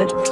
Private